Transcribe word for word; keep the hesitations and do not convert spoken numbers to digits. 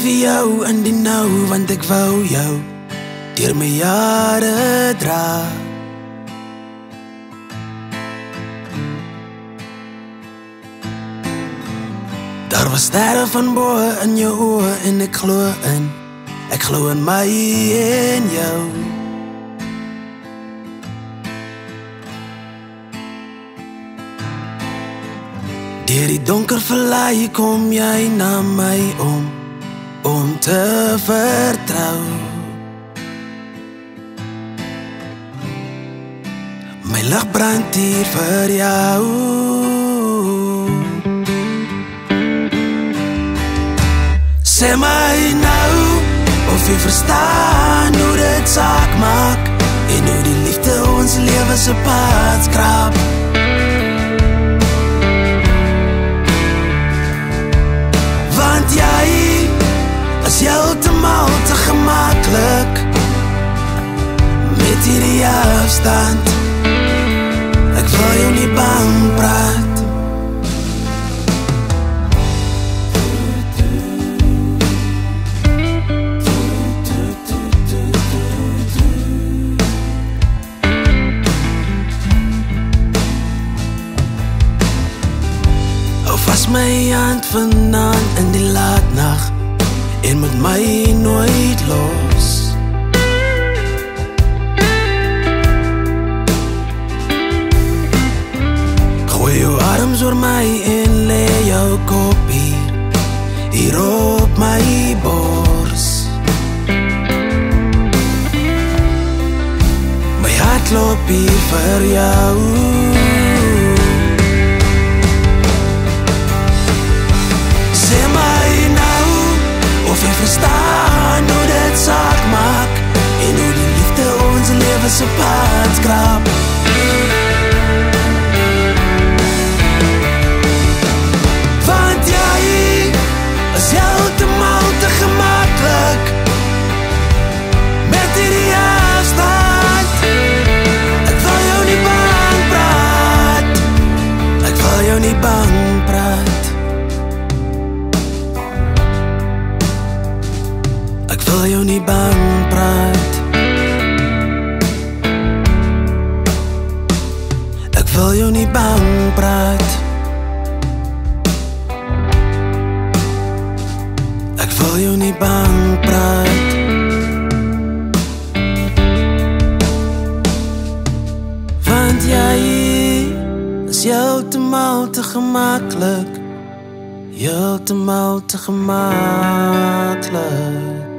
vir jou in die nou, want ek wou jou deur my jare dra. Daar was sterre van bo in jou oë en ek glo in, ek glo in my en jou. Deur die donker vallei kom jy na my om, om te vertrou. My lig brand hier vir jou. Sê my nou, of jy verstaan hoe dit saak maak, en hoe die liefde ons lewe se pad skraap. Jy is heeltemal te gemakkelijk met hierdie afstand. Ek wil jou nie bang praat. Pas my hand vanaan in die laat nacht en moet my nooit los. Gooi jou arms oor my en lei jou kop hier, hier op my bors. My hart klop hier vir jou. Of jy verstaan hoe dit saak maak, en hoe die liefde ons lewe se pad skraap. Want jy is heeltemal te gemaklik met hierdie afstand. Ek wil jou nie bang praat, ek wil jou nie bang praat. Ek wil jou nie bang praat. Ek wil jou nie bang praat. Ek wil jou nie bang praat. Want jy is heeltemal te gemaklik, heeltemal te gemaklik.